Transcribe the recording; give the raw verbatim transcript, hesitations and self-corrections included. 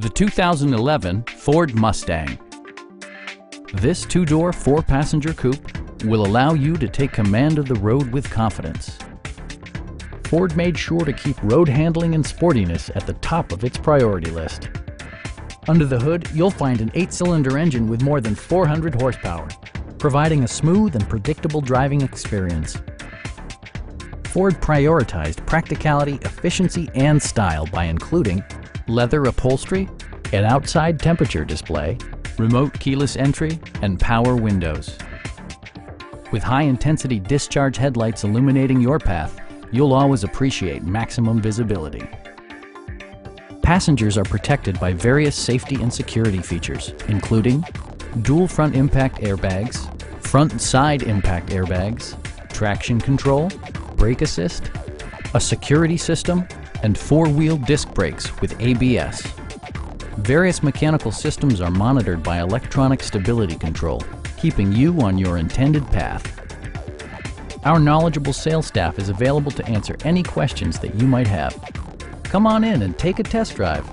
The two thousand eleven Ford Mustang. This two-door, four-passenger coupe will allow you to take command of the road with confidence. Ford made sure to keep road handling and sportiness at the top of its priority list. Under the hood, you'll find an eight-cylinder engine with more than four hundred horsepower, providing a smooth and predictable driving experience. Ford prioritized practicality, efficiency, and style by including leather upholstery, an outside temperature display, remote keyless entry, and power windows. With high-intensity discharge headlights illuminating your path, you'll always appreciate maximum visibility. Passengers are protected by various safety and security features, including dual front impact airbags, front and side impact airbags, traction control, brake assist, a security system, and four-wheel disc brakes with A B S. Various mechanical systems are monitored by electronic stability control, keeping you on your intended path. Our knowledgeable sales staff is available to answer any questions that you might have. Come on in and take a test drive.